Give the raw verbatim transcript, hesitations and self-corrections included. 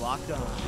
Locked On.